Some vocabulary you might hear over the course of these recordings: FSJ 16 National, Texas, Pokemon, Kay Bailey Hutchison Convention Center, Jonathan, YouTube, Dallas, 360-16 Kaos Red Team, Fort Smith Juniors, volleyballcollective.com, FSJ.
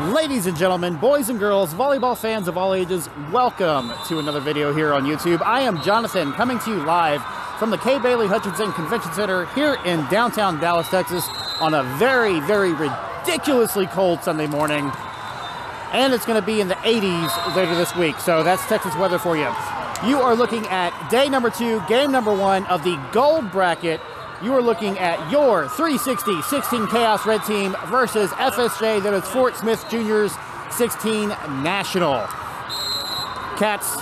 Ladies and gentlemen, boys and girls, volleyball fans of all ages, welcome to another video here on YouTube. I am Jonathan, coming to you live from the Kay Bailey Hutchison Convention Center here in downtown Dallas, Texas, on a very, very ridiculously cold Sunday morning. And it's going to be in the 80s later this week, so that's Texas weather for you. You are looking at day number 2, game number 1 of the gold bracket. You are looking at your 360-16 Kaos Red Team versus FSJ, that is Fort Smith Jr.'s 16 National. Kat's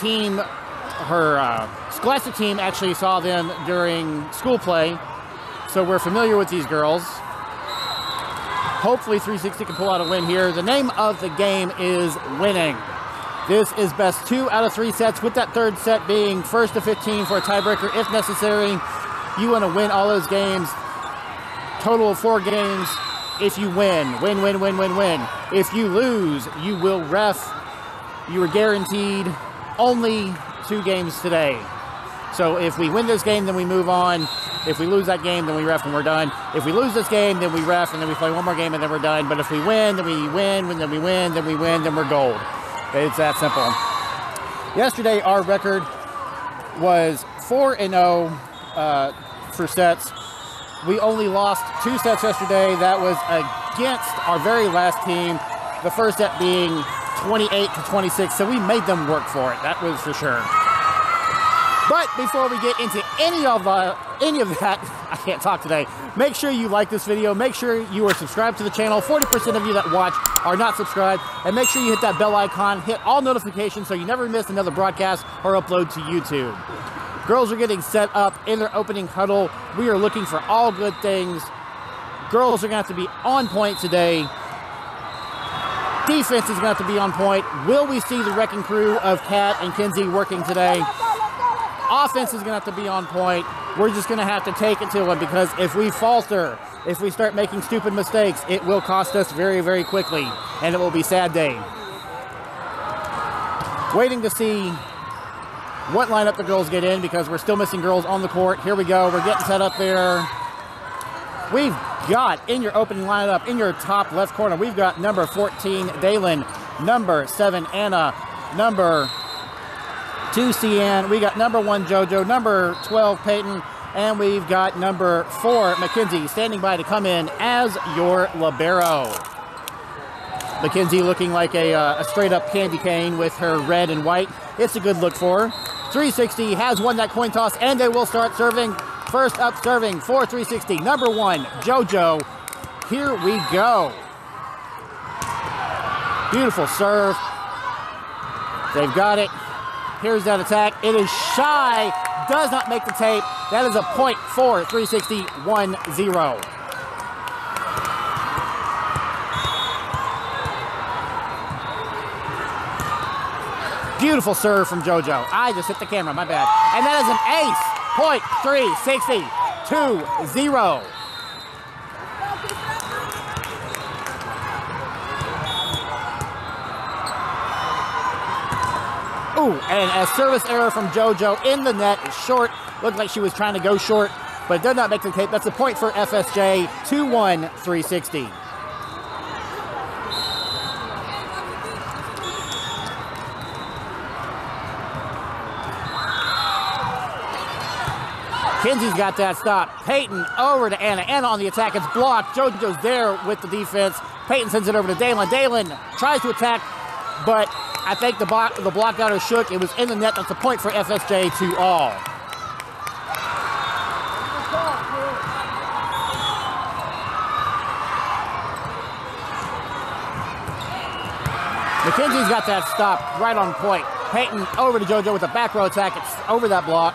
team, her scholastic team, actually saw them during school play, so we're familiar with these girls. Hopefully 360 can pull out a win here. The name of the game is winning. This is best 2 out of 3 sets, with that third set being first to 15 for a tiebreaker if necessary. You want to win all those games. Total of 4 games. If you win, win, win, win, win, win. If you lose, you will ref. You are guaranteed only 2 games today. So if we win this game, then we move on. If we lose that game, then we ref and we're done. If we lose this game, then we ref and then we play one more game and then we're done. But if we win, then we win, then we win, then we win, then we're gold. It's that simple. Yesterday, our record was 4-0. For sets. We only lost 2 sets yesterday. That was against our very last team, the first set being 28-26, so we made them work for it, that was for sure. But before we get into any of that, I can't talk today, make sure you like this video, make sure you are subscribed to the channel. 40% of you that watch are not subscribed, and make sure you hit that bell icon, hit all notifications so you never miss another broadcast or upload to YouTube. Girls are getting set up in their opening huddle. We are looking for all good things. Girls are going to have to be on point today. Defense is going to have to be on point. Will we see the wrecking crew of Kat and Kenzie working today? Offense is going to have to be on point. We're just going to have to take it to them, because if we falter, if we start making stupid mistakes, it will cost us very, very quickly, and it will be a sad day. Waiting to see what lineup the girls get in, because we're still missing girls on the court. Here we go, we're getting set up there. We've got in your opening lineup, in your top left corner, we've got number 14, Daylin, number 7, Anna, number 2, Cian, we got number 1, JoJo, number 12, Peyton, and we've got number 4, Mackenzie, standing by to come in as your libero. Mackenzie looking like a straight up candy cane with her red and white. It's a good look for her. 360 has won that coin toss, and they will start serving. First up serving for 360, number 1, JoJo. Here we go. Beautiful serve. They've got it. Here's that attack. It is shy, does not make the tape. That is a point for 360, 1-0. Beautiful serve from JoJo. I just hit the camera, my bad. And that is an ace. Point 360, 2-0. Ooh, and a service error from JoJo in the net. It's short. Looked like she was trying to go short, but it did not make the tape. That's a point for FSJ, 2-1, 360. Kenzie's got that stop. Peyton over to Anna. Anna on the attack. It's blocked. JoJo's there with the defense. Peyton sends it over to Daylin. Daylin tries to attack, but I think the block got her shook. It was in the net. That's a point for FSJ, 2-all. McKenzie's got that stop right on point. Peyton over to JoJo with a back row attack. It's over that block.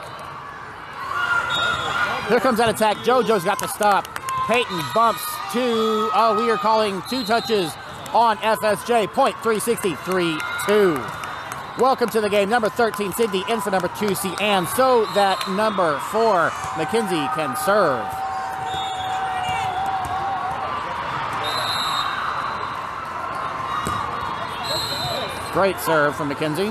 Here comes that attack. JoJo's got the stop. Peyton bumps to, oh, we are calling 2 touches on FSJ. Point 360, 3-2. Welcome to the game. Number 13, Sydney, in for number 2, Cian, so that number 4, Mackenzie, can serve. Great serve from Mackenzie.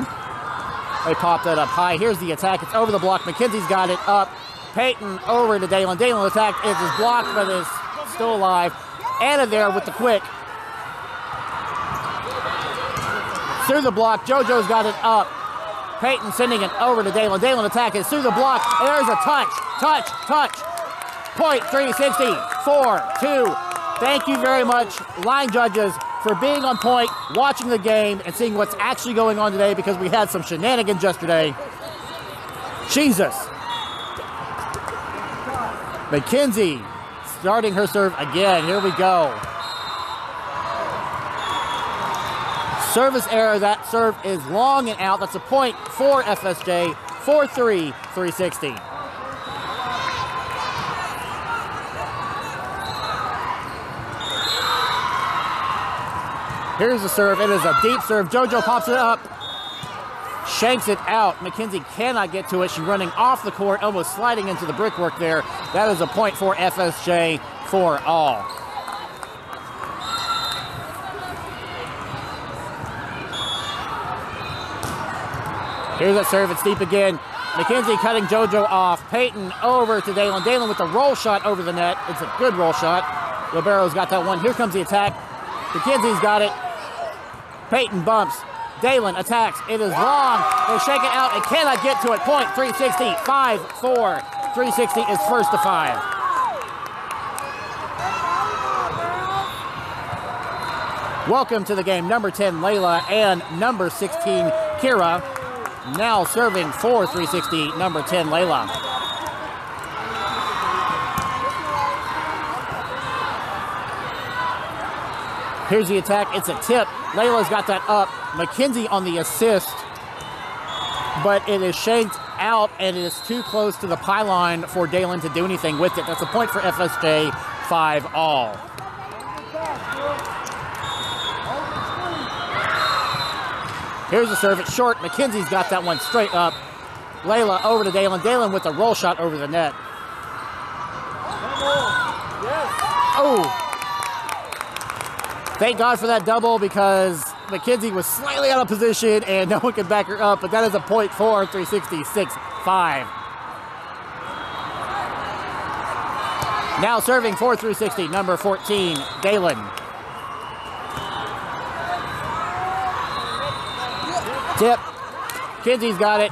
They popped that up high. Here's the attack. It's over the block. Mackenzie's got it up. Peyton over to Daylin. Daylin attacked. It is blocked, but it's still alive. Anna there with the quick. through the block. JoJo's got it up. Peyton sending it over to Dalen. Dalen attacking through the block. There's a touch, touch, touch. Point 360, 4-2. Thank you very much, line judges, for being on point, watching the game, and seeing what's actually going on today, because we had some shenanigans yesterday. Jesus. McKenzie starting her serve again. Here we go. Service error. That serve is long and out. That's a point for FSJ. 4-3, 360. Here's the serve. It is a deep serve. JoJo pops it up. Shanks it out. McKenzie cannot get to it. She's running off the court, almost sliding into the brickwork there. That is a point for FSJ for all. Here's that serve. It's deep again. McKenzie cutting JoJo off. Peyton over to Dalen. Dalen with the roll shot over the net. It's a good roll shot. Libero's got that one. Here comes the attack. McKenzie's got it. Peyton bumps. Dalen attacks. It is long. They shake it out and cannot get to it. Point 360, 5-4. 360 is first to five. Welcome to the game, number 10, Layla, and number 16, Kira. Now serving for 360, number 10, Layla. Here's the attack. It's a tip. Layla's got that up. McKenzie on the assist, but it is shanked out and it is too close to the pylon for Dalen to do anything with it. That's a point for FSJ, 5-all. Here's the serve. It's short. McKenzie's got that one straight up. Layla over to Dalen. Dalen with a roll shot over the net. Oh. Thank God for that double, because McKenzie was slightly out of position and no one could back her up, but that is a point for 360, 6-5. Now serving for 360, number 14, Dalen. Tip. McKenzie's got it.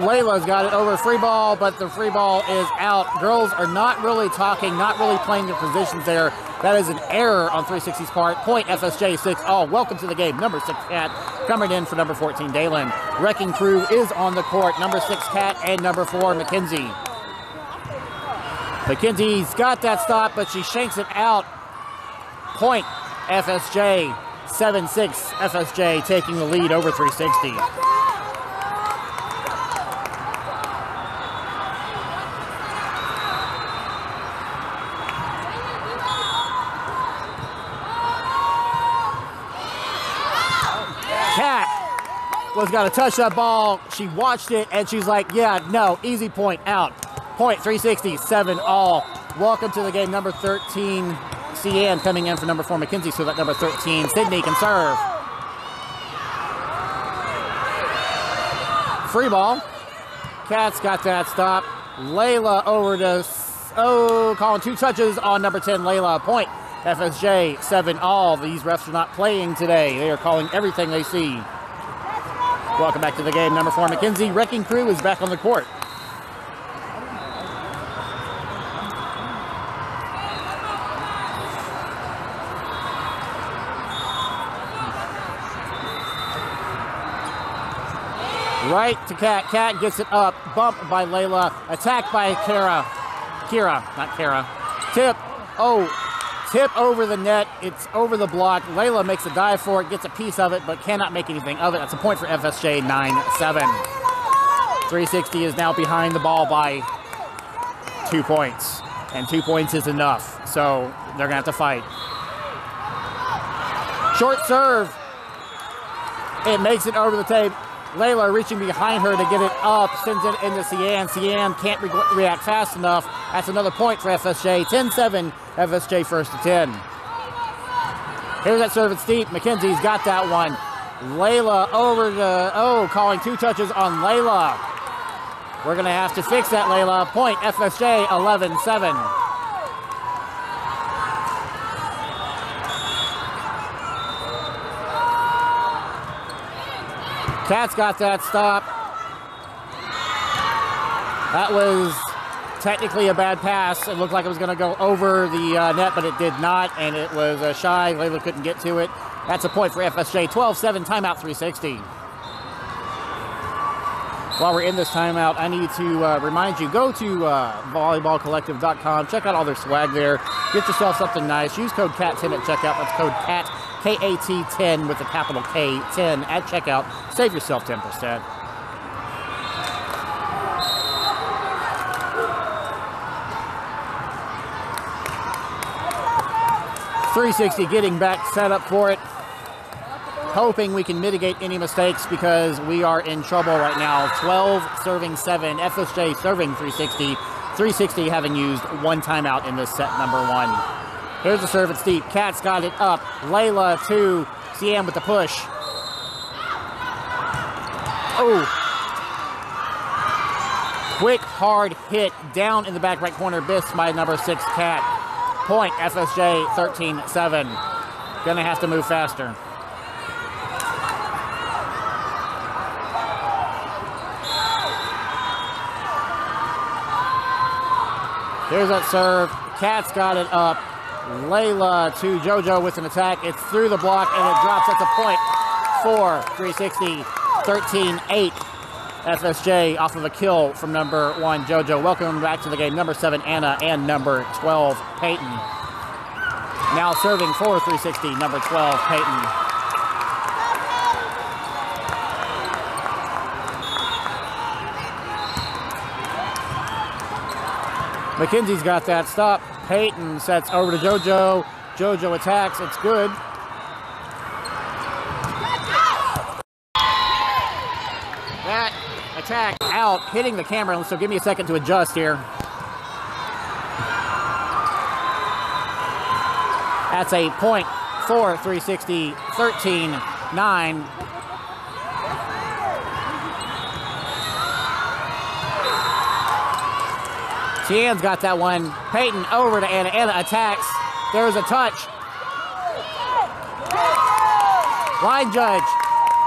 Layla's got it over free ball, but the free ball is out. Girls are not really talking, not really playing their positions there. That is an error on 360's part. Point FSJ 6-all. Welcome to the game. Number 6, Cat, coming in for number 14, Dalen. Wrecking crew is on the court. Number 6, Cat, and number 4, McKenzie. McKenzie's got that stop, but she shanks it out. Point FSJ 7-6. FSJ taking the lead over 360. Was going to touch that ball. She watched it and she's like, yeah, no, easy point out. Point 360, 7-all. Welcome to the game, number 13, Cian, coming in for number 4, McKenzie, so that number 13, Sydney, can serve. Free ball. Cat's got that stop. Layla over to, calling two touches on number 10, Layla. Point FSJ, 7-all. These refs are not playing today. They are calling everything they see. Welcome back to the game. Number 4, McKenzie. Wrecking crew is back on the court. Right to Cat. Cat gets it up. Bump by Layla. Attack by Kira. Kira, not Kara. Tip. Oh, tip over the net. It's over the block. Layla makes a dive for it, gets a piece of it, but cannot make anything of it. That's a point for FSJ, 9-7. 360 is now behind the ball by 2 points, and 2 points is enough, so they're going to have to fight. Short serve. It makes it over the tape. Layla reaching behind her to get it up, sends it into Cian. Cian can't react fast enough. That's another point for FSJ. 10-7, FSJ first to 10. Here's that serve, it's deep. McKenzie's got that one. Layla over to, calling two touches on Layla. We're gonna have to fix that, Layla. Point FSJ, 11-7. Cats got that stop. That was technically a bad pass. It looked like it was going to go over the net, but it did not, and it was shy. Layla couldn't get to it. That's a point for FSJ. 12-7, timeout 360. While we're in this timeout, I need to remind you, go to volleyballcollective.com. Check out all their swag there. Get yourself something nice. Use code CAT10 at checkout. That's code CAT, K-A-T-10 with a capital K, 10 at checkout. Save yourself 10%. .360 getting back set up for it. Hoping we can mitigate any mistakes because we are in trouble right now. 12 serving 7, FSJ serving 360. 360 having used one timeout in this set number one. Here's the serve, it's deep. Cats got it up. Layla to CM with the push. Oh. Quick, hard hit down in the back right corner. Biss by number 6, Cat. Point, FSJ 13-7. Gonna have to move faster. Here's that serve. Cat's got it up. Layla to JoJo with an attack. It's through the block and it drops. That's a point for 360, 13-8. FSJ off of a kill from number 1, JoJo. Welcome back to the game. Number 7, Anna, and number 12, Peyton. Now serving for 360, number 12, Peyton. McKenzie's got that stop. Peyton sets over to JoJo. JoJo attacks. It's good. That attack out, hitting the camera. So give me a second to adjust here. That's a point for 360, 13-9. Tian's got that one. Peyton over to Anna. Anna attacks. There's a touch. Line judge.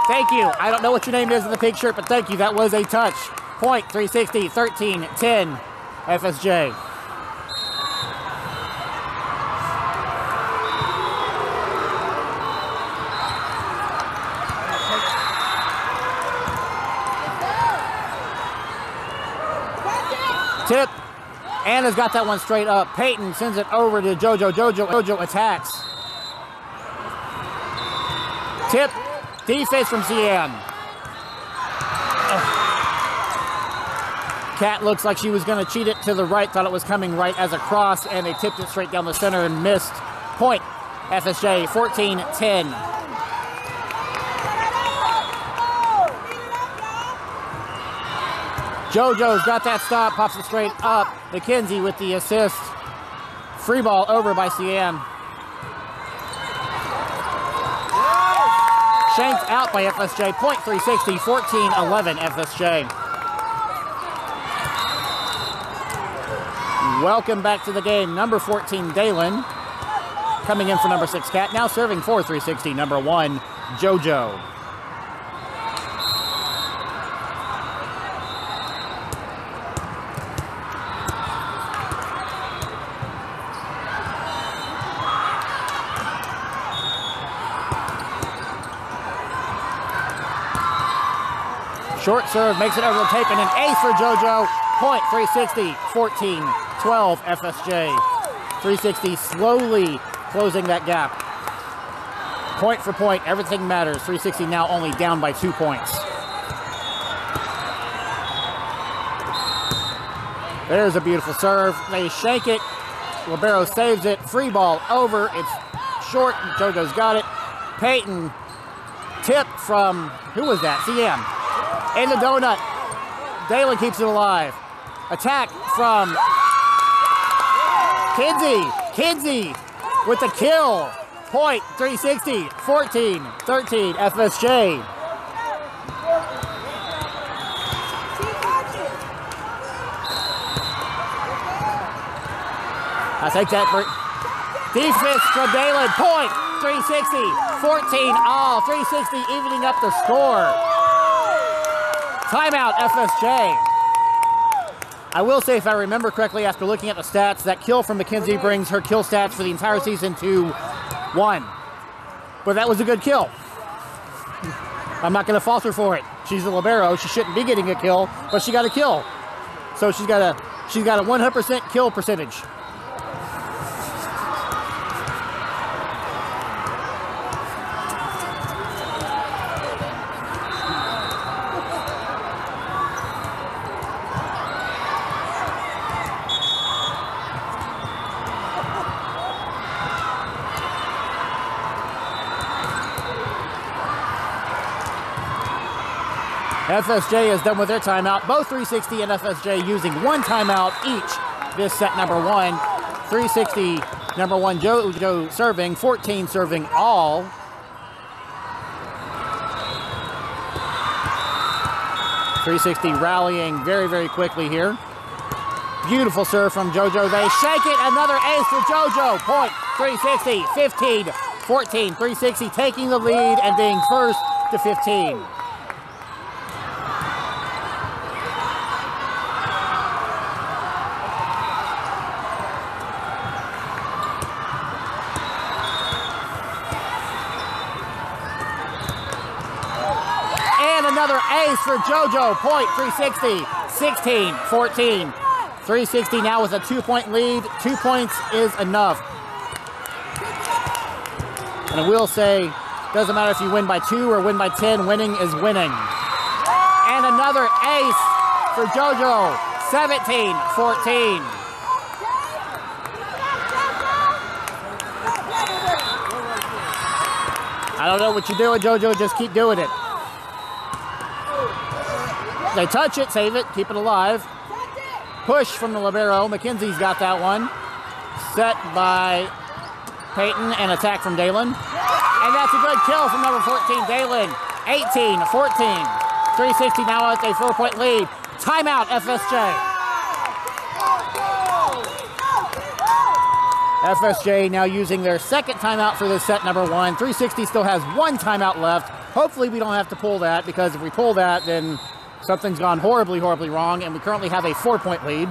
Thank you. I don't know what your name is in the picture, but thank you. That was a touch. Point 360, 13-10, FSJ. Tip. Anna's got that one straight up. Peyton sends it over to JoJo. JoJo attacks. Tip. Defense from CM. Cat looks like she was going to cheat it to the right. Thought it was coming right as a cross, and they tipped it straight down the center and missed. Point. FSJ 14-10. JoJo's got that stop, pops it straight up. McKenzie with the assist. Free ball over by CM. Shanked out by FSJ. Point 360, 14-11 FSJ. Welcome back to the game. Number 14, Dalen. Coming in for number 6, Cat. Now serving for 360, number 1, JoJo. Short serve, makes it over the tape, and an ace for JoJo. Point 360, 14-12 FSJ. 360 slowly closing that gap. Point for point, everything matters. 360 now only down by 2 points. There's a beautiful serve. They shank it. Libero saves it. Free ball over. It's short. JoJo's got it. Peyton tip from, who was that? CM. And the donut. Dalen keeps it alive. Attack from Kinsey. Kinsey with the kill. Point 360, 14-13 FSJ. I think that defense from Dalen. Point 360, 14 all. 360 evening up the score. Timeout, FSJ. I will say, if I remember correctly, after looking at the stats, that kill from McKenzie brings her kill stats for the entire season to 1. But that was a good kill. I'm not going to falter for it. She's a libero. She shouldn't be getting a kill, but she got a kill. So she's got a 100% kill percentage. FSJ is done with their timeout. Both 360 and FSJ using one timeout each this set number one. 360 number one Joe serving, 14 serving all. .360 rallying very, very quickly here. Beautiful serve from JoJo. They shake it. Another ace for JoJo. Point. 360, 15, 14. 360 taking the lead and being first to 15. For JoJo, point. 360, 16, 14. 360 now with a 2-point lead. 2 points is enough. And I will say, doesn't matter if you win by 2 or win by 10, winning is winning. And another ace for JoJo, 17, 14. I don't know what you're doing, JoJo, just keep doing it. They touch it, save it, keep it alive. Push from the libero. McKenzie's got that one. Set by Peyton and attack from Dalen. And that's a good kill from number 14, Dalen. 18, 14. 360 now at a 4-point lead. Timeout, FSJ. FSJ now using their second timeout for this set number one. 360 still has one timeout left. Hopefully we don't have to pull that, because if we pull that, then something's gone horribly, horribly wrong, and we currently have a 4-point lead.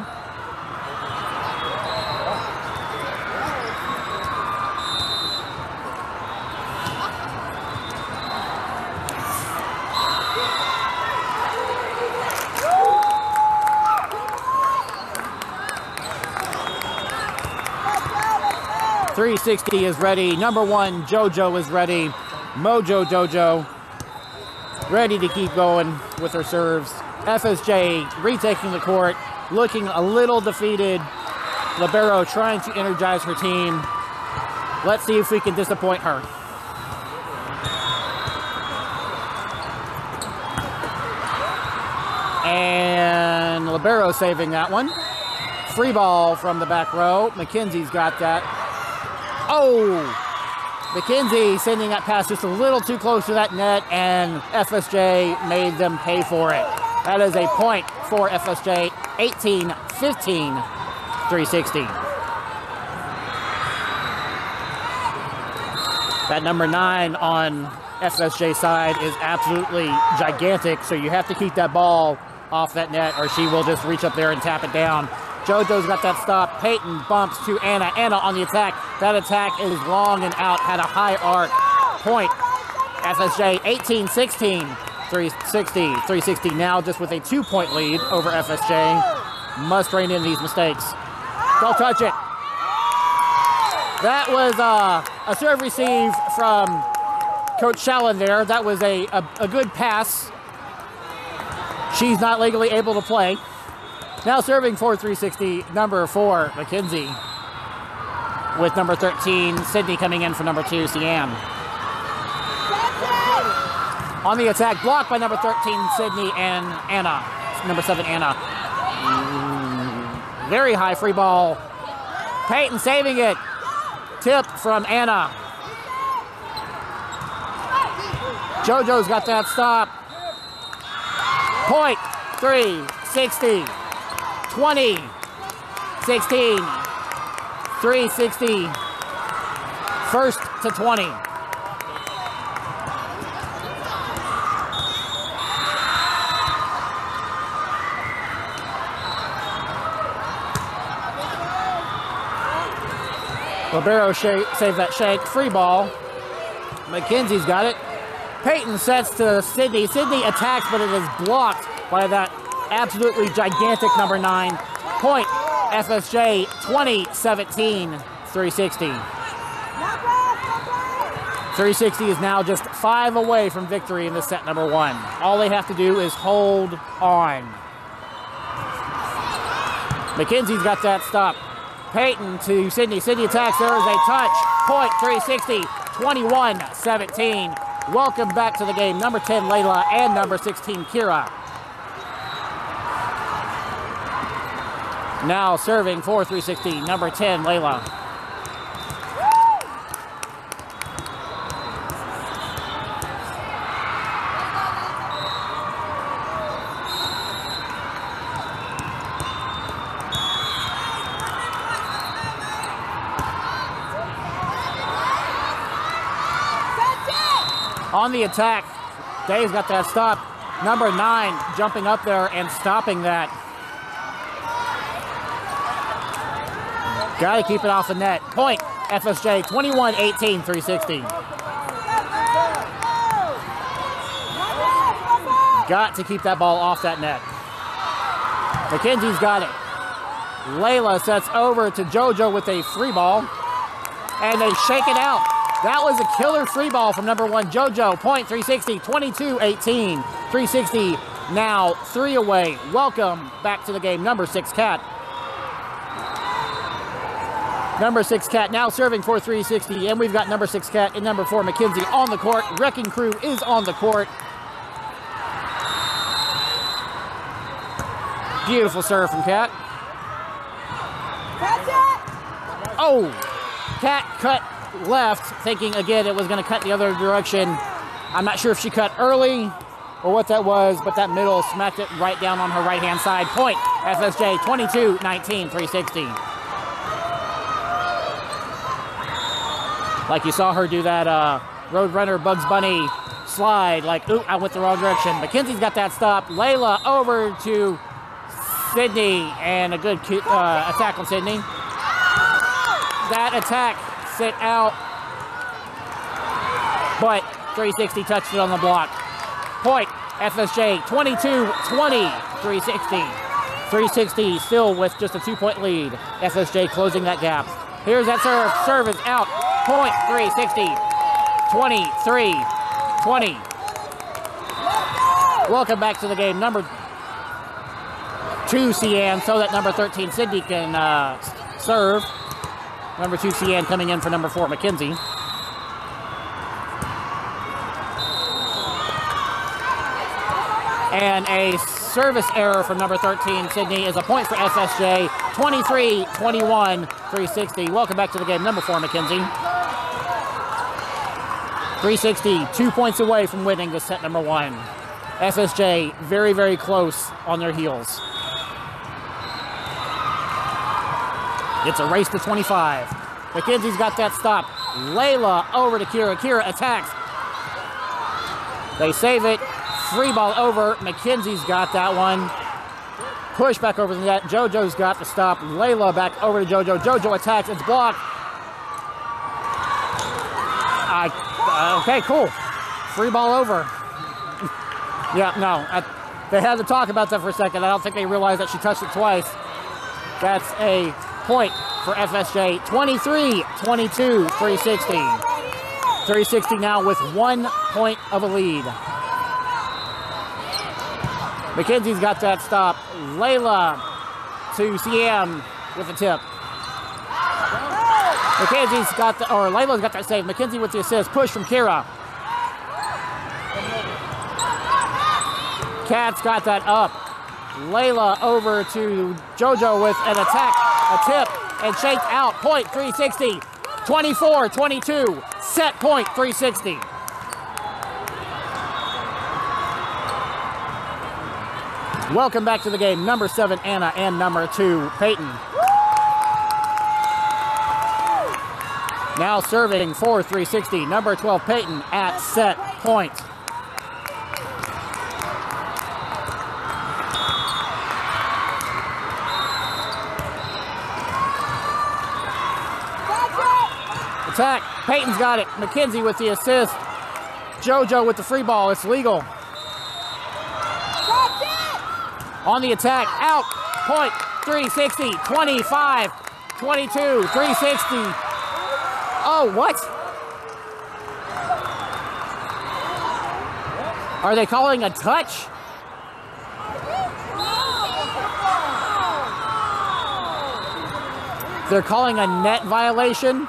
.360 is ready. Number one, JoJo is ready. Mojo Dojo ready to keep going with her serves. FSJ retaking the court, looking a little defeated. Libero trying to energize her team. Let's see if we can disappoint her. And Libero saving that one. Free ball from the back row. McKenzie's got that. Oh! McKenzie sending that pass just a little too close to that net, and FSJ made them pay for it. That is a point for FSJ, 18-15, 360. That number 9 on FSJ side is absolutely gigantic, so you have to keep that ball off that net or she will just reach up there and tap it down. JoJo's got that stop. Peyton bumps to Anna. Anna on the attack. That attack is long and out. Had a high arc. Point. FSJ 18-16. 360. 360 now just with a 2-point lead over FSJ. Must rein in these mistakes. Don't touch it. That was a serve receive from Coach Shallon there. That was a good pass. She's not legally able to play. Now serving for 360, number 4, McKenzie. With number 13, Sydney coming in for number 2, Siam. On the attack, blocked by number 13, Sydney, and Anna. Number 7, Anna. Very high free ball. Peyton saving it. Tip from Anna. JoJo's got that stop. Point, 360. 20, 16, 360, first to 20. Libero saves that shank. Free ball. McKenzie's got it. Peyton sets to Sydney. Sydney attacks, but it is blocked by that absolutely gigantic number 9. Point FSJ 2017 360. 360 is now just 5 away from victory in this set number 1. All they have to do is hold on. McKenzie's got that stop. Peyton to Sydney. Sydney attacks. There is a touch. Point 360 21-17. Welcome back to the game, number 10, Layla, and number 16, Kira. Now serving for 360, number 10, Layla. On the attack, Dave's got that stop. Number 9 jumping up there and stopping that. Gotta keep it off the net. Point FSJ 21-18, 360. Got to keep that ball off that net. McKenzie's got it. Layla sets over to JoJo with a free ball. And they shake it out. That was a killer free ball from number 1, JoJo. Point 360, 22-18. 360 now 3 away. Welcome back to the game, number 6, Cat. Number 6, Cat now serving for 360, and we've got number 6, Cat, and number 4, McKenzie on the court. Wrecking Crew is on the court. Beautiful serve from Cat. Catch it! Oh, Cat cut left, thinking again it was going to cut the other direction. I'm not sure if she cut early or what that was, but that middle smacked it right down on her right hand side. Point FSJ 22-19, 360. Like you saw her do that Roadrunner Bugs Bunny slide, like, ooh, I went the wrong direction. McKenzie's got that stop. Layla over to Sydney, and a good attack on Sydney. That attack it out, but 360 touched it on the block. Point FSJ 22-20, 360. 360 still with just a 2-point lead. FSJ closing that gap. Here's that serve. Serve is out. Point 360 23-20. Welcome back to the game, number 2, Cian, so that number 13, Sydney, can serve. Number 2, Cian, coming in for number 4, McKenzie. And a service error from number 13, Sydney, is a point for FSJ. 23-21, 360. Welcome back to the game, number 4, McKenzie. 360, 2 points away from winning the set number 1. FSJ very, very close on their heels. It's a race to 25. McKenzie's got that stop. Layla over to Kira. Kira attacks. They save it. Free ball over. McKenzie's got that one. Push back over the net. JoJo's got the stop. Layla back over to JoJo. JoJo attacks. It's blocked. Okay, cool. Free ball over. Yeah, no. They had to talk about that for a second. I don't think they realized that she touched it twice. That's a point for FSJ, 23-22, 360. 360 now with 1 point of a lead. McKenzie's got that stop. Layla to Cian with a tip. McKenzie's got the, or Layla's got that save. McKenzie with the assist. Push from Kira. Cat's got that up. Layla over to JoJo with an attack. A tip and shake out. Point 360, 24-22. Set point 360. Welcome back to the game, number 7, Anna, and number 2, Peyton. Now serving for 360, number 12, Peyton, at set point. attack. Peyton's got it. McKenzie with the assist. JoJo with the free ball. It's legal. On the attack. Out. Point. 360. 25. 22. 360. Oh, what? Are they calling a touch? They're calling a net violation.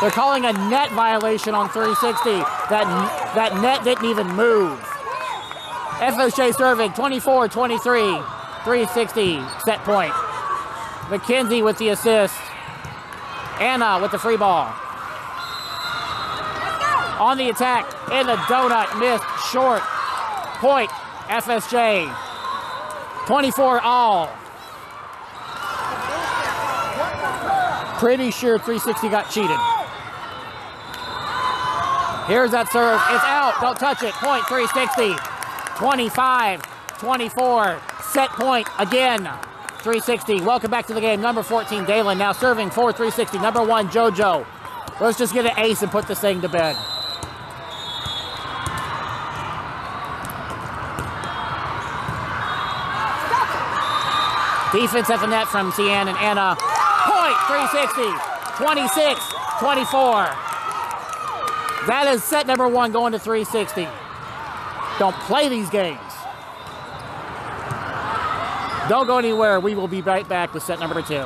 They're calling a net violation on 360. That net didn't even move. FSJ serving 24-23. 360 set point. McKenzie with the assist. Anna with the free ball. On the attack, in the donut, missed, short. Point, FSJ. 24-all. Pretty sure 360 got cheated. Here's that serve, it's out, don't touch it. Point, 360, 25, 24. Set point again, 360. Welcome back to the game, number 14, Dalen, now serving for 360, number 1, JoJo. Let's just get an ace and put this thing to bed. Defense at the net from Cian and Anna. Point, 360, 26, 24. That is set number 1 going to 360. Don't play these games. Don't go anywhere. We will be right back with set number 2.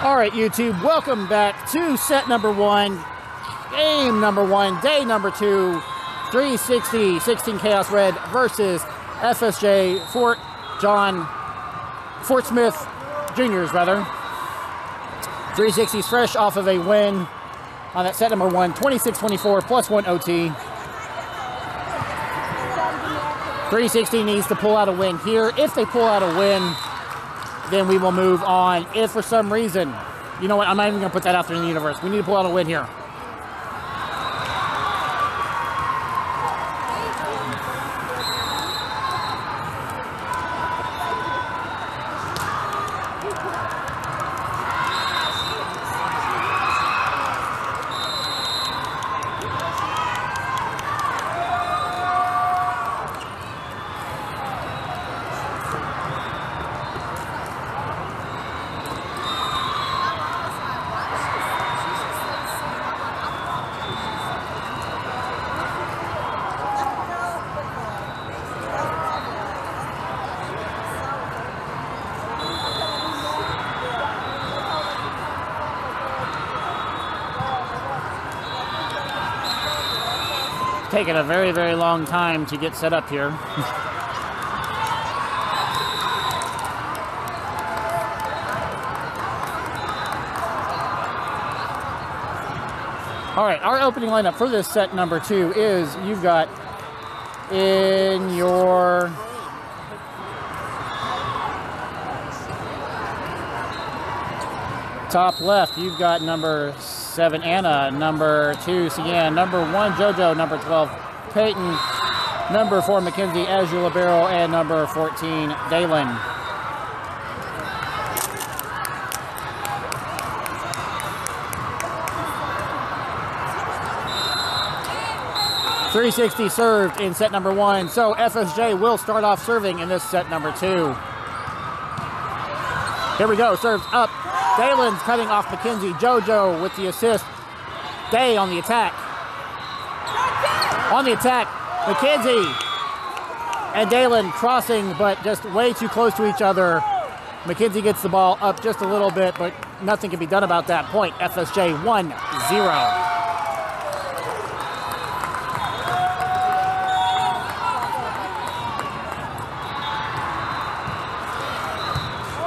All right, YouTube, welcome back to set number 1, game number 1, day number 2, 360, 16 Kaos Red versus FSJ, Fort Smith Juniors, rather. 360's fresh off of a win on that set number 1, 26-24, plus 1 OT. 360 needs to pull out a win here. If they pull out a win, then we will move on. If for some reason, you know what, I'm not even gonna put that out there in the universe. We need to pull out a win here. taken a very, very long time to get set up here. All right, our opening lineup for this set number two is, you've got in your top left, you've got number 7, Anna, number 2, Sienna, number 1, JoJo, number 12, Peyton, number 4, Mackenzie, as your libero, and number 14, Dalen. .360 served in set number 1, so FSJ will start off serving in this set number 2. Here we go, serves up. Dalen's cutting off McKenzie. JoJo with the assist. Day on the attack. On the attack, McKenzie and Dalen crossing, but just way too close to each other. McKenzie gets the ball up just a little bit, but nothing can be done about that point. FSJ 1-0.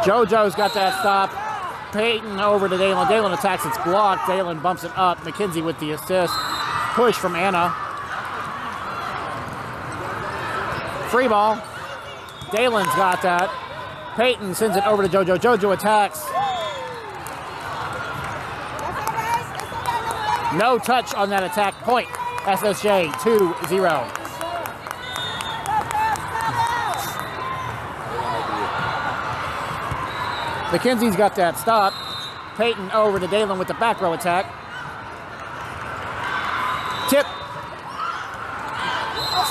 JoJo's got that stop. Peyton over to Dalen. Dalen attacks, it's blocked. Dalen bumps it up. McKenzie with the assist. Push from Anna. Free ball. Dalen's got that. Peyton sends it over to JoJo. JoJo attacks. No touch on that attack point. FSJ 2-0. McKenzie's got that stop. Peyton over to Dalen with the back row attack. Tip.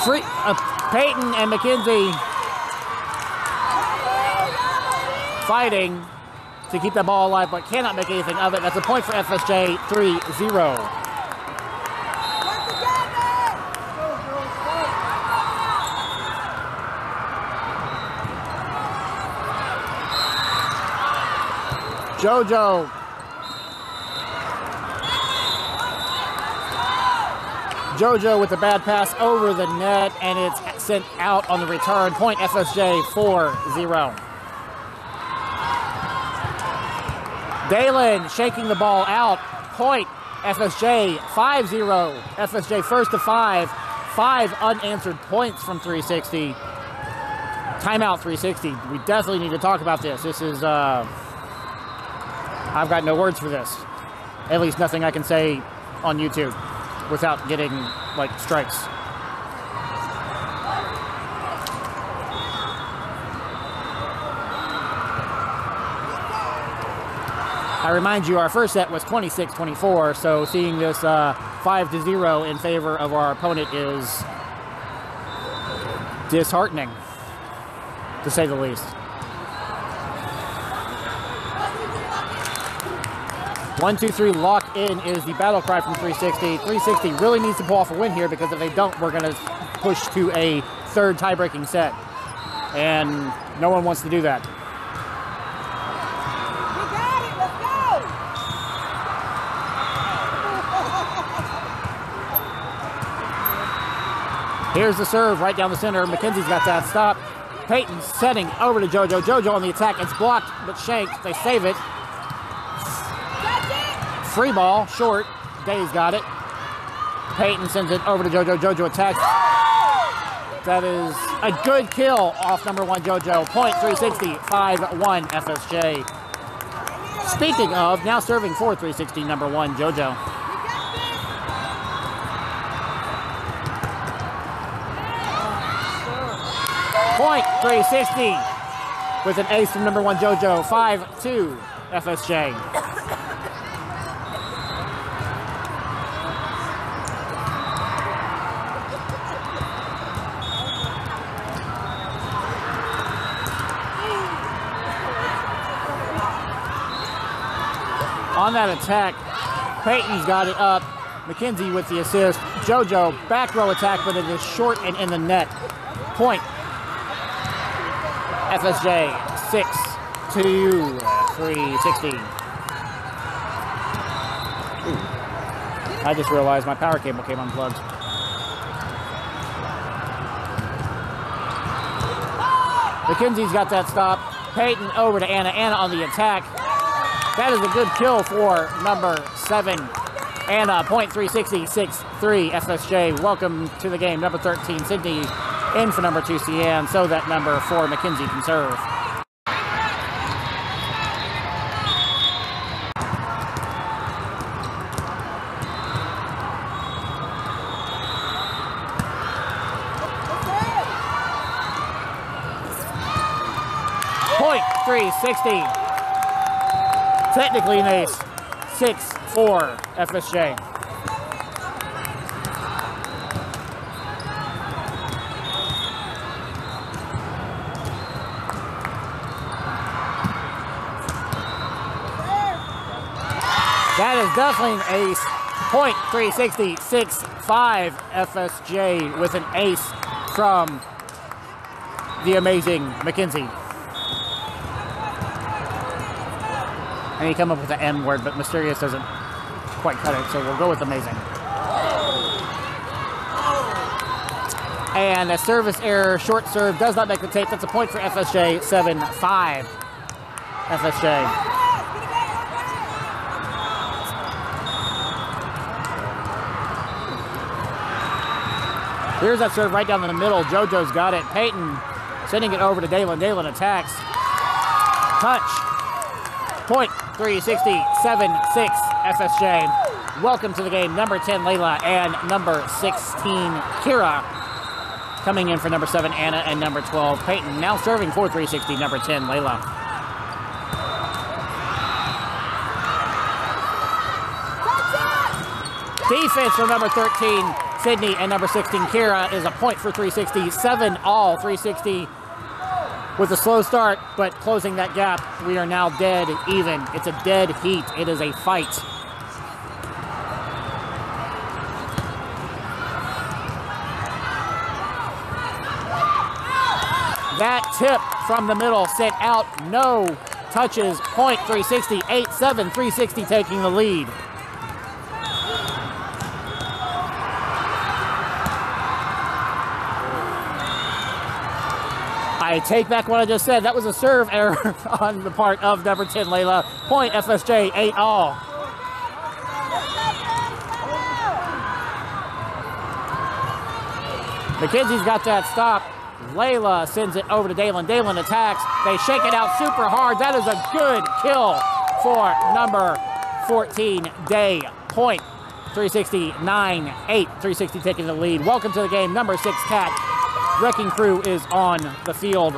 Free. Peyton and McKenzie fighting to keep that ball alive, but cannot make anything of it. That's a point for FSJ, 3-0. JoJo with a bad pass over the net, and it's sent out on the return. Point FSJ 4-0. Dalen shaking the ball out. Point FSJ 5-0. FSJ first to 5. 5 unanswered points from 360. Timeout 360. We definitely need to talk about this. This is I've got no words for this. At least nothing I can say on YouTube without getting, like, strikes. I remind you, our first set was 26-24, so seeing this 5-0 in favor of our opponent is disheartening, to say the least. One, two, three, lock in is the battle cry from 360. 360 really needs to pull off a win here, because if they don't, we're going to push to a third tie-breaking set. And no one wants to do that. We got it, let's go! Here's the serve right down the center. McKenzie's got that stop. Peyton setting over to JoJo. JoJo on the attack. It's blocked, but shanked. They save it. Free ball, short. Day's got it. Peyton sends it over to JoJo. JoJo attacks. That is a good kill off number 1, JoJo. Point 360, 5-1 FSJ. Speaking of, now serving for 360, number 1, JoJo. Point 360 with an ace from number 1, JoJo. 5-2 FSJ. On that attack, Peyton's got it up. McKenzie with the assist. JoJo, back row attack, but it is short and in the net. Point. FSJ, 6-2, 360. I just realized my power cable came unplugged. McKenzie's got that stop. Peyton over to Anna. Anna on the attack. That is a good kill for number 7, Anna. .360.63 FSJ. Welcome to the game. Number 13, Sydney, in for number 2, Cian, so that number 4, McKenzie, can serve. .360. Technically an ace. 6-4 FSJ. That is definitely an ace. .360.65 FSJ with an ace from the amazing McKenzie. And he come up with the M word, but Mysterious doesn't quite cut it, so we'll go with amazing. And a service error, short serve, does not make the tape. That's a point for FSJ, 7-5 FSJ. Here's that serve right down in the middle. JoJo's got it. Peyton sending it over to Dalen. Dalen attacks. Touch. .360.76 FSJ. Welcome to the game. Number 10, Layla, and number 16, Kira. Coming in for number 7, Anna, and number 12, Peyton. Now serving for 360, number 10, Layla. Defense for number 13, Sydney, and number 16, Kira, is a point for 360. 7-all 360. With a slow start, but closing that gap, we are now dead even. It's a dead heat. It is a fight. That tip from the middle sent out, no touches. .360, 8-7, 360 taking the lead. I take back what I just said. That was a serve error on the part of number 10, Layla. Point FSJ, 8-all. McKenzie's got that stop. Layla sends it over to Dalen. Dalen attacks. They shake it out super hard. That is a good kill for number 14, Day. Point 360.98. 360 taking the lead. Welcome to the game, number 6, Cat. Wrecking Crew is on the field.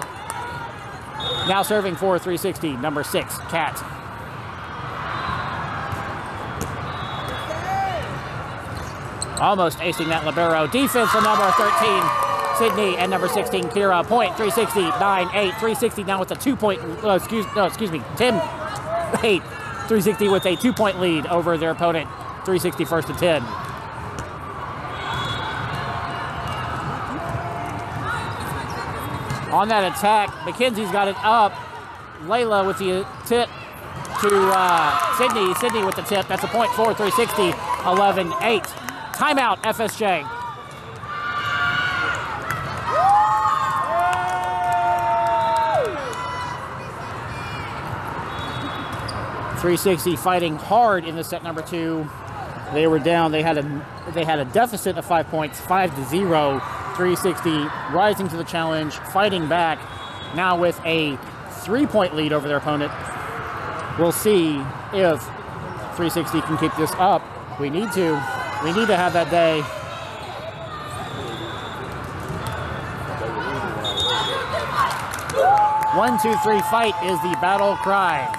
Now serving for 360, number 6, Cat. Almost acing that libero. Defense for number 13, Sydney, and number 16, Kira. .360.98. 360 now with a 2-point, 360 with a 2-point lead over their opponent. 360 first to 10. On that attack, McKenzie's got it up. Layla with the tip to Sydney. Sydney with the tip. That's a point for 360, 11-8. Timeout, FSJ. Woo! 360 fighting hard in the set number 2. They were down. They had a deficit of 5 points, 5-0. 360 rising to the challenge, fighting back, now with a 3-point lead over their opponent. We'll see if 360 can keep this up. We need to have that day. One, two, three, fight is the battle cry.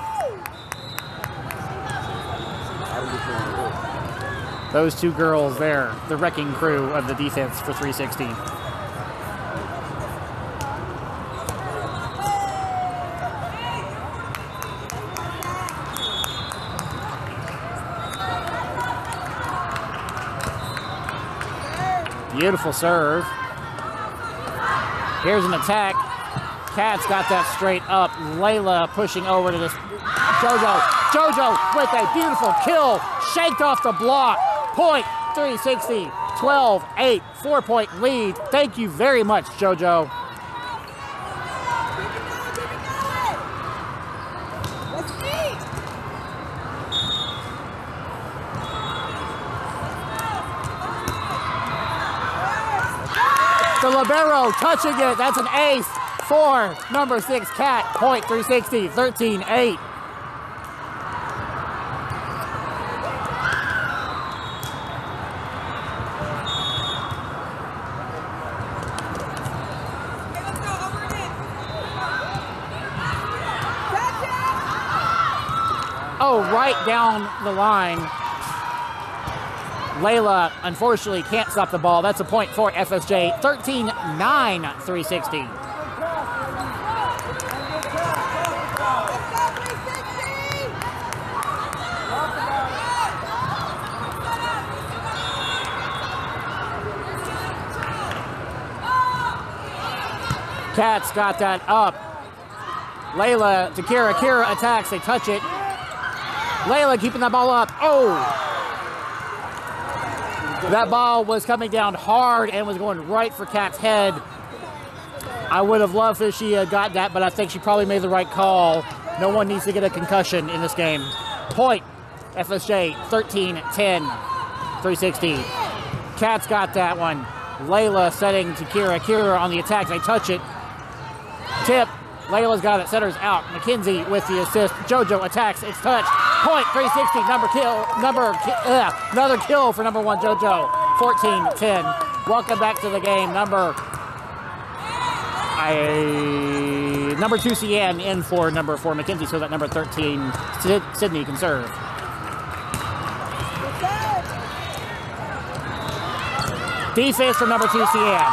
Those two girls there, the wrecking crew of the defense for 360. Beautiful serve. Here's an attack. Cat's got that straight up. Layla pushing over to this. JoJo. JoJo with a beautiful kill. Shaked off the block. .360, 12-8, 4-point lead. Thank you very much, JoJo. The libero touching it. That's an ace for number 6 Cat. Point 360, 13-8. Oh, right down the line. Layla, unfortunately, can't stop the ball. That's a point for FSJ. 13-9, 360. Cats got that up. Layla to Kira. Kira attacks. They touch it. Layla keeping that ball up. Oh! That ball was coming down hard and was going right for Cat's head. I would have loved if she got that, but I think she probably made the right call. No one needs to get a concussion in this game. Point, FSJ, 13-10, 360. Cat's got that one. Layla setting to Kira. Kira on the attack. They touch it. Tip. Layla's got it. Setter's out. McKenzie with the assist. JoJo attacks. It's touched. Point 360, another kill for number 1 JoJo, 14-10. Welcome back to the game, number 2 Cian in for number 4 McKenzie, so that number 13 Sydney can serve. Defense for number 2 Cian.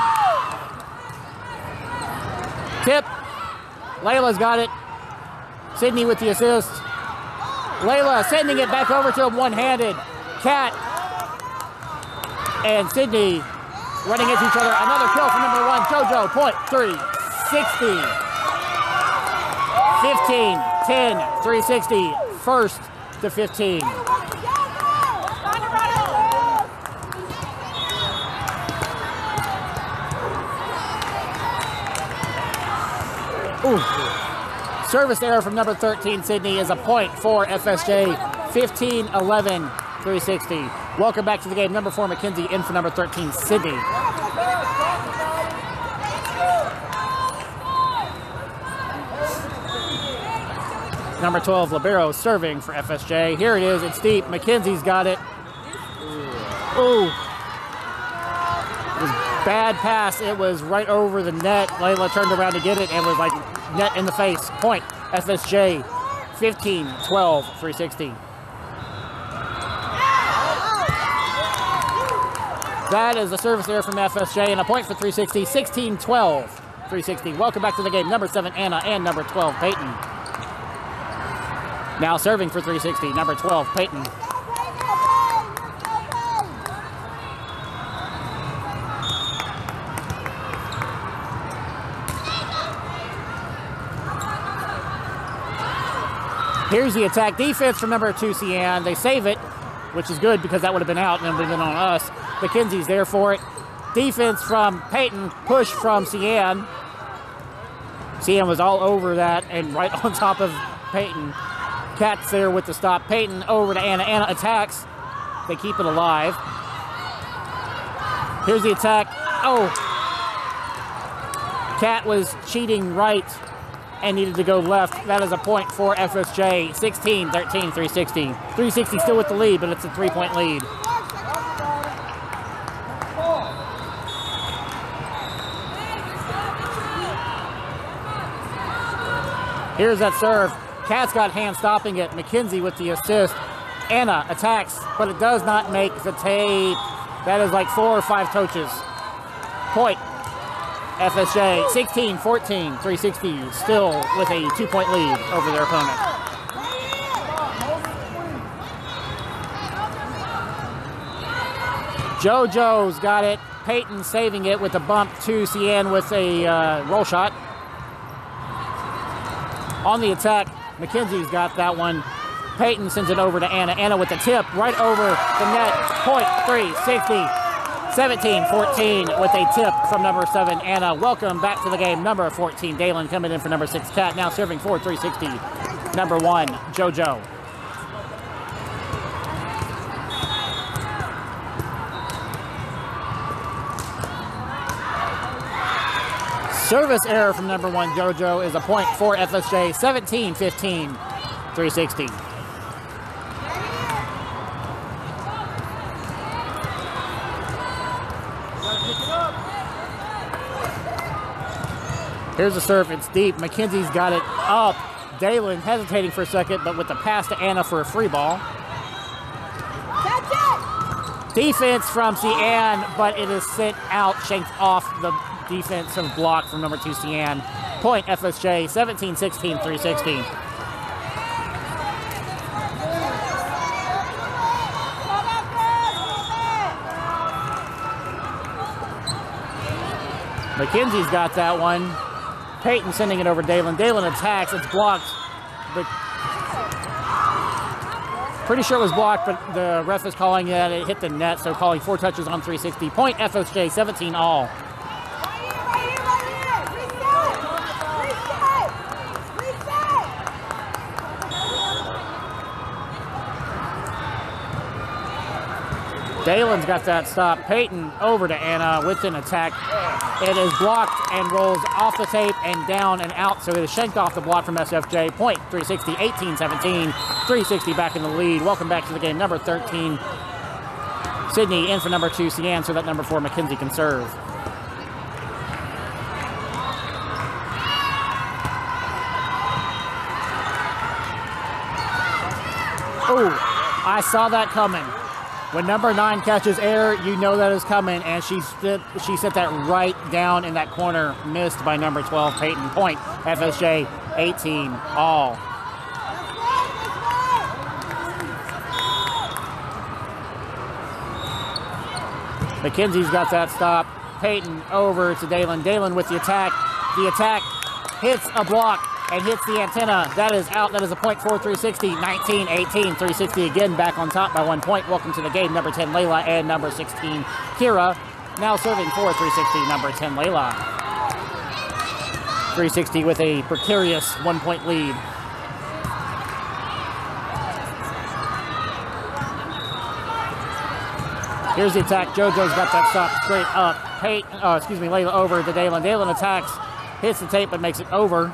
Tip, Layla's got it. Sydney with the assist. Layla sending it back over to him one-handed. Cat and Sydney running into each other. Another kill for number 1, JoJo. Point 360. 15, 10, 360. First to 15. Ooh. Service error from number 13, Sydney, is a point for FSJ, 15-11, 360. Welcome back to the game. Number 4, McKenzie, in for number 13, Sydney. Number 12, libero, serving for FSJ. Here it is. It's deep. McKenzie's got it. Ooh. It was a bad pass. It was right over the net. Layla turned around to get it and was like... net in the face. Point FSJ, 15-12, 360. That is a service error from FSJ and a point for 360, 16-12, 360. Welcome back to the game. Number 7 Anna and number 12 Peyton. Now serving for 360, number 12 Peyton. Here's the attack defense from number 2, Cian. They save it, which is good because that would have been out and it would have been on us. McKenzie's there for it. Defense from Peyton, push from Cian. Cian was all over that and right on top of Peyton. Cat's there with the stop. Peyton over to Anna. Anna attacks. They keep it alive. Here's the attack. Oh! Cat was cheating right and needed to go left. That is a point for FSJ, 16-13, 360. 360 still with the lead, but it's a three-point lead. Here's that serve. Cat's got hand stopping it. McKenzie with the assist. Anna attacks, but it does not make the tape. That is like 4 or 5 touches. Point FSJ, 16-14, 360, still with a 2-point lead over their opponent. JoJo's got it. Peyton saving it with a bump to Cian with a roll shot. On the attack, McKenzie's got that one. Peyton sends it over to Anna. Anna with the tip right over the net. Point 360. 17-14 with a tip from number 7, Anna. Welcome back to the game. Number 14, Dalen, coming in for number 6, Cat. Now serving for 360, number 1, JoJo. Service error from number one, JoJo, is a point for FSJ, 17-15, 360. Here's the serve, it's deep. McKenzie's got it up. Dalen hesitating for a second, but with the pass to Anna for a free ball. Catch it! Defense from Cian, but it is sent out, shanked off the defensive block from number two, Cian. Point FSJ, 17-16, 360. McKenzie's got that one. Peyton sending it over Dalen. Dalen attacks. It's blocked. But pretty sure it was blocked, but the ref is calling that it hit the net, so calling four touches on 360. Point FSJ, 17 all. Dalen's got that stop. Peyton over to Anna with an attack. It is blocked and rolls off the tape and down and out, so it is shanked off the block from SFJ. Point 360, 18-17. 360 back in the lead. Welcome back to the game. Number 13, Sydney in for number two, Cian, so that number four, McKenzie, can serve. Oh, I saw that coming. When number nine catches air, you know that is coming, and she set that right down in that corner, missed by number 12, Peyton. Point FSJ, 18 all. McKenzie's got that stop. Peyton over to Dalen. Dalen with the attack. The attack hits a block and hits the antenna. That is out. That is a point for 360. 19-18. 360 again back on top by 1 point. Welcome to the game, number 10, Layla, and number 16, Kira. Now serving for 360, number 10, Layla. 360 with a precarious 1 point lead. Here's the attack. JoJo's got that stop straight up. Layla over to Dalen. Dalen attacks, hits the tape, but makes it over.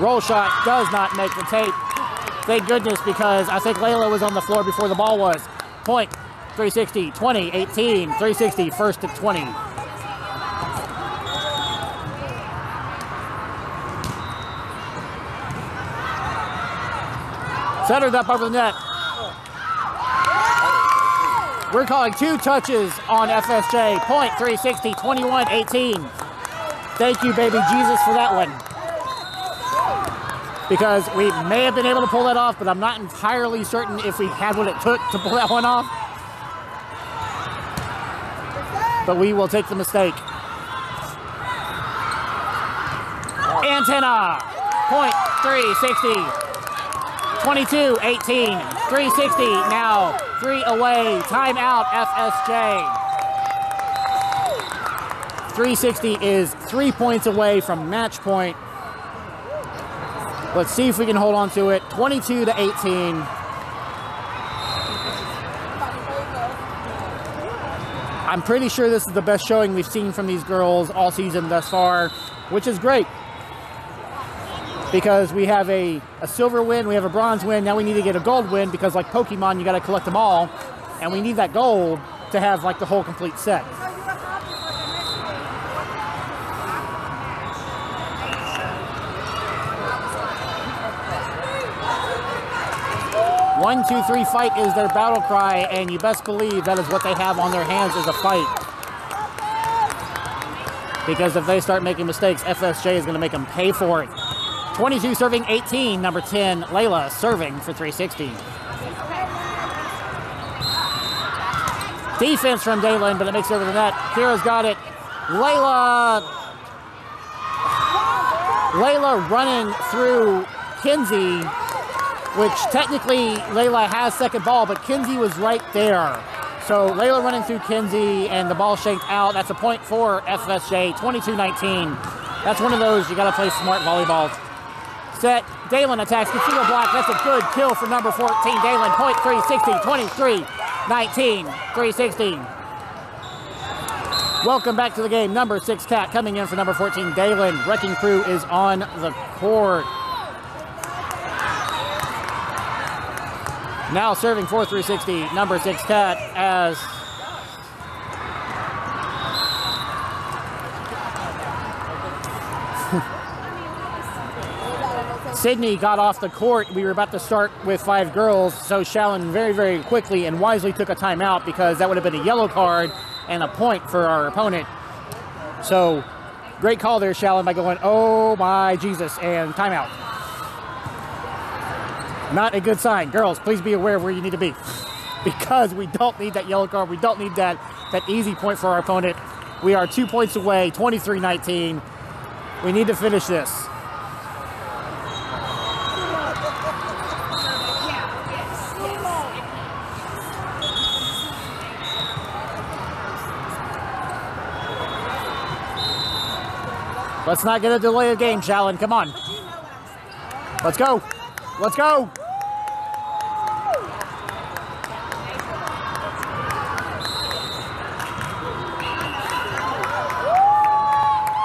Roll shot does not make the tape. Thank goodness, because I think Layla was on the floor before the ball was. Point 360, 20, 18, 360, first to 20. Centered up over the net. We're calling two touches on FSJ. Point 360, 21, 18. Thank you, baby Jesus, for that one, because we may have been able to pull that off, but I'm not entirely certain if we had what it took to pull that one off. But we will take the mistake. Antenna, point 360, 22, 18, 360, now three away, timeout FSJ. 360 is 3 points away from match point. Let's see if we can hold on to it. 22 to 18. I'm pretty sure this is the best showing we've seen from these girls all season thus far, which is great, because we have a silver win, we have a bronze win, now we need to get a gold win, because like Pokemon, you gotta collect them all, and we need that gold to have like the whole complete set. One, two, three, fight is their battle cry, and you best believe that is what they have on their hands is a fight. Because if they start making mistakes, FSJ is going to make them pay for it. 22 serving 18, number 10, Layla, serving for 360. Defense from Dalen, but it makes it over the net. Kira's got it. Layla running through Kinsey, which technically Layla has second ball, but Kinsey was right there. So Layla running through Kinsey and the ball shanked out. That's a point for FSJ, 22-19. That's one of those, you gotta play smart volleyball. Set, Dalen attacks, gets a block. That's a good kill for number 14, Dalen. Point 360, 23, 19, 360. Welcome back to the game. Number 6, Cat, coming in for number 14, Dalen. Wrecking Crew is on the court. Now serving for 360, number 6, Cat, as Sydney got off the court. We were about to start with 5 girls, so Shallon very quickly and wisely took a timeout, because that would have been a yellow card and a point for our opponent. So great call there, Shallon, by going, oh my Jesus, and timeout. Not a good sign. Girls, please be aware of where you need to be, because we don't need that yellow card. We don't need that easy point for our opponent. We are 2 points away, 23-19. We need to finish this. Let's not get a delay of game, Shallon. Come on. Let's go. Let's go.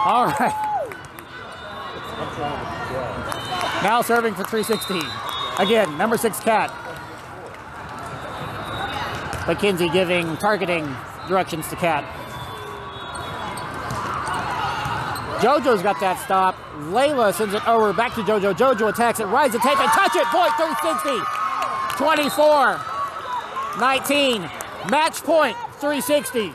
All right. Now serving for 360. Again, number 6, Cat. McKenzie giving targeting directions to Cat. JoJo's got that stop. Layla sends it over, back to JoJo. JoJo attacks it, rides the tape, and touch it. Point, 360. 24-19. Match point, 360.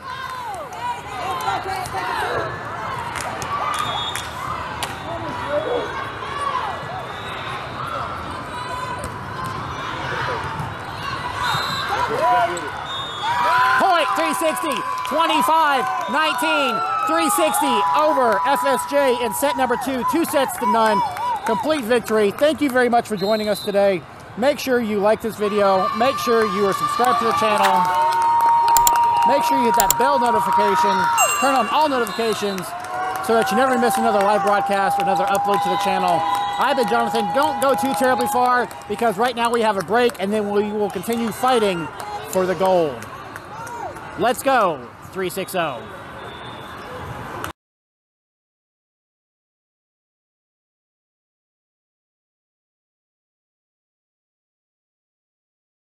Point, 360. 25-19. 360 over FSJ in set number 2, 2 sets to none. Complete victory. Thank you very much for joining us today. Make sure you like this video. Make sure you are subscribed to the channel. Make sure you hit that bell notification. Turn on all notifications so that you never miss another live broadcast or another upload to the channel. I've been Jonathan. Don't go too terribly far, because right now we have a break, and then we will continue fighting for the gold. Let's go, 360.